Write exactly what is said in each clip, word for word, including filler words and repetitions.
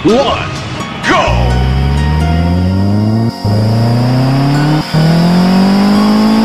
One, go! Three, two, one, go! Three, two, one,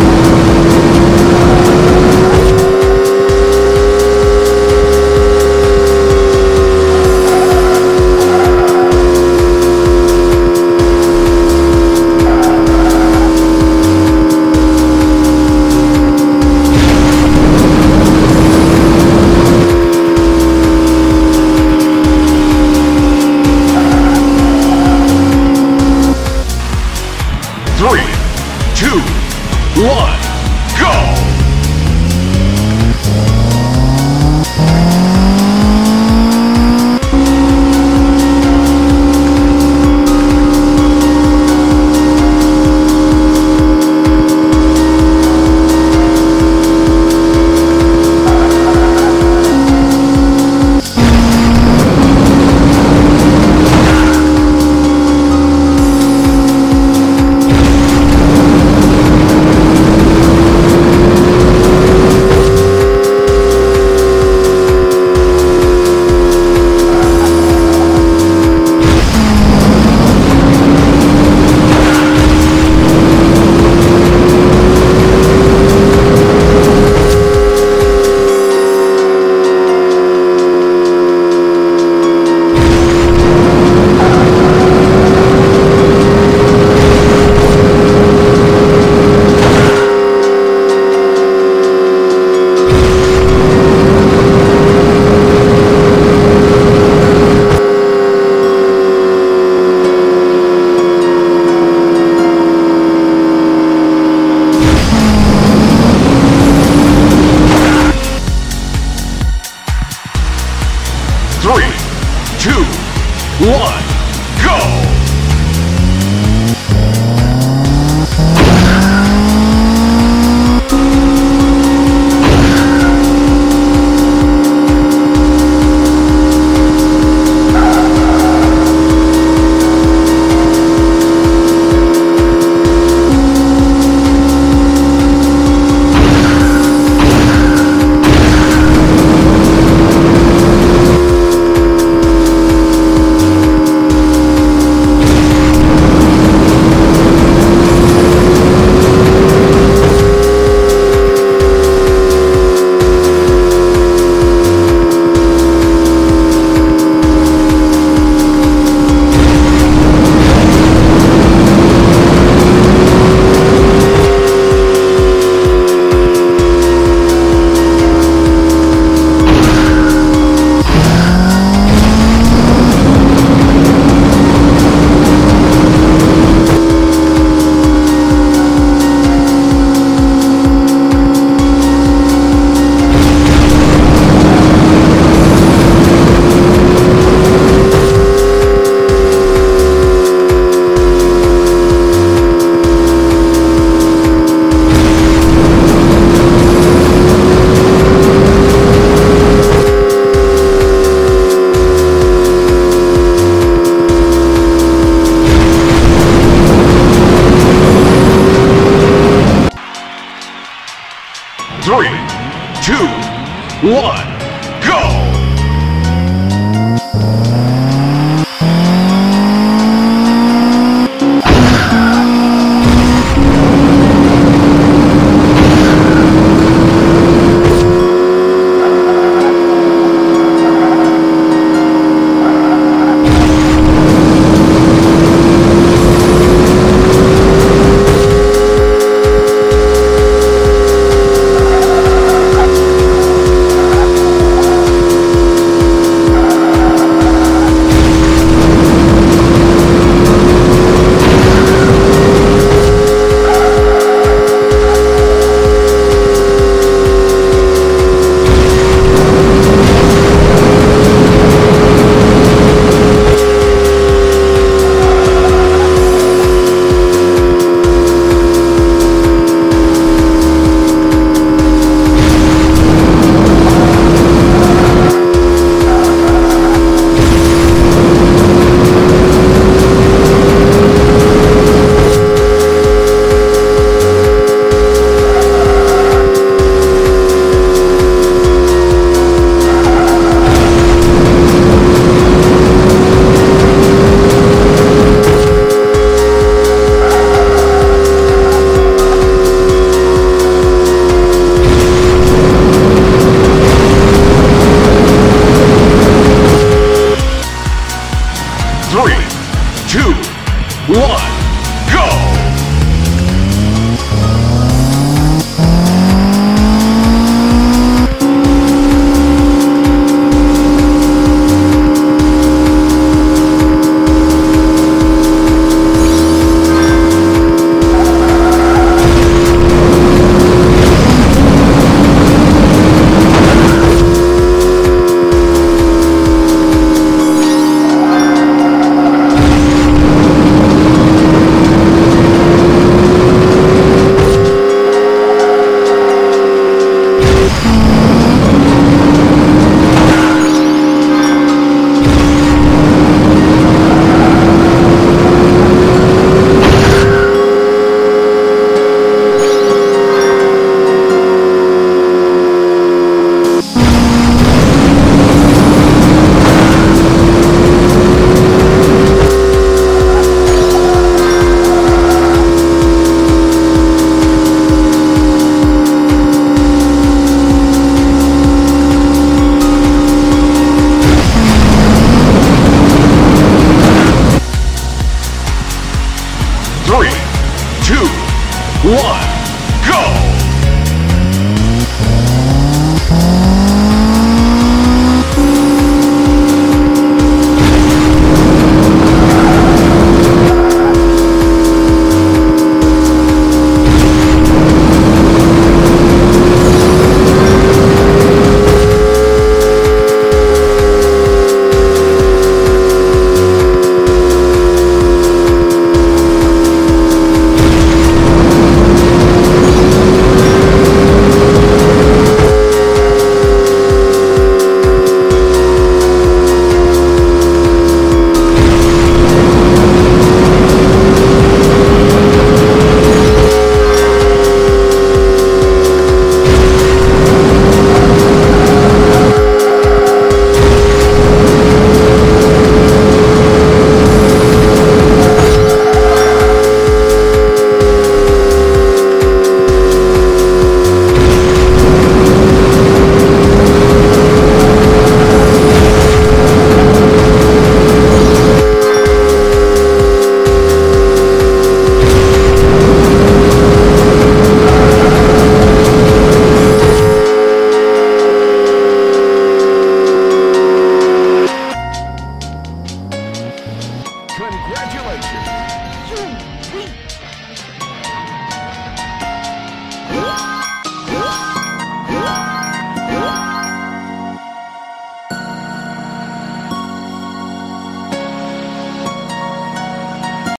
go! Three, two, one, go! one, go! Congratulations.